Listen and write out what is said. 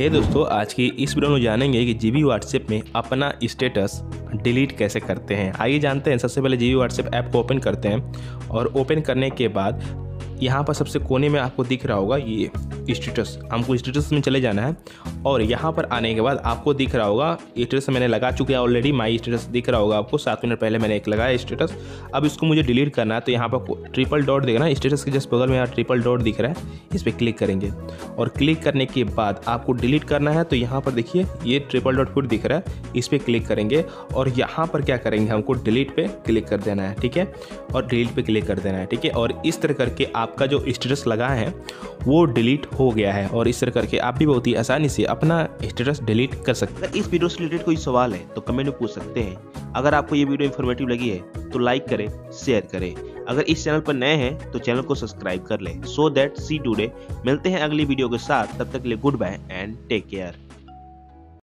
हे दोस्तों, आज की इस वीडियो में जानेंगे कि जीबी व्हाट्सएप में अपना स्टेटस डिलीट कैसे करते हैं। आइए जानते हैं। सबसे पहले जीबी व्हाट्सएप ऐप को ओपन करते हैं और ओपन करने के बाद यहाँ पर सबसे कोने में आपको दिख रहा होगा ये स्टेटस। हमको स्टेटस में चले जाना है और यहाँ पर आने के बाद आपको दिख रहा होगा स्टेटस मैंने लगा चुके हैं ऑलरेडी। माई स्टेटस दिख रहा होगा आपको। 7 मिनट पहले मैंने एक लगाया स्टेटस। अब इसको मुझे डिलीट करना है तो यहाँ पर ट्रिपल डॉट देखना, स्टेटस के जस्ट बगल में यहाँ ट्रिपल डॉट दिख रहा है, इस पर क्लिक करेंगे और क्लिक करने के बाद आपको डिलीट करना है तो यहाँ पर देखिए ये ट्रिपल डॉट फिर दिख रहा है, इस पर क्लिक करेंगे और यहाँ पर क्या करेंगे, हमको डिलीट पर क्लिक कर देना है, ठीक है, और डिलीट पर क्लिक कर देना है, ठीक है। और इस तरह करके आपका जो स्टेटस लगा है वो डिलीट हो गया है। और इस तरह करके आप भी बहुत ही आसानी से अपना स्टेटस डिलीट कर सकते हैं। अगर इस वीडियो से रिलेटेड कोई सवाल है तो कमेंट में पूछ सकते हैं। अगर आपको ये वीडियो इन्फॉर्मेटिव लगी है तो लाइक करें, शेयर करें। अगर इस चैनल पर नए हैं तो चैनल को सब्सक्राइब कर लें। So that see today. मिलते हैं अगली वीडियो के साथ, तब तक के लिए good bye and take care.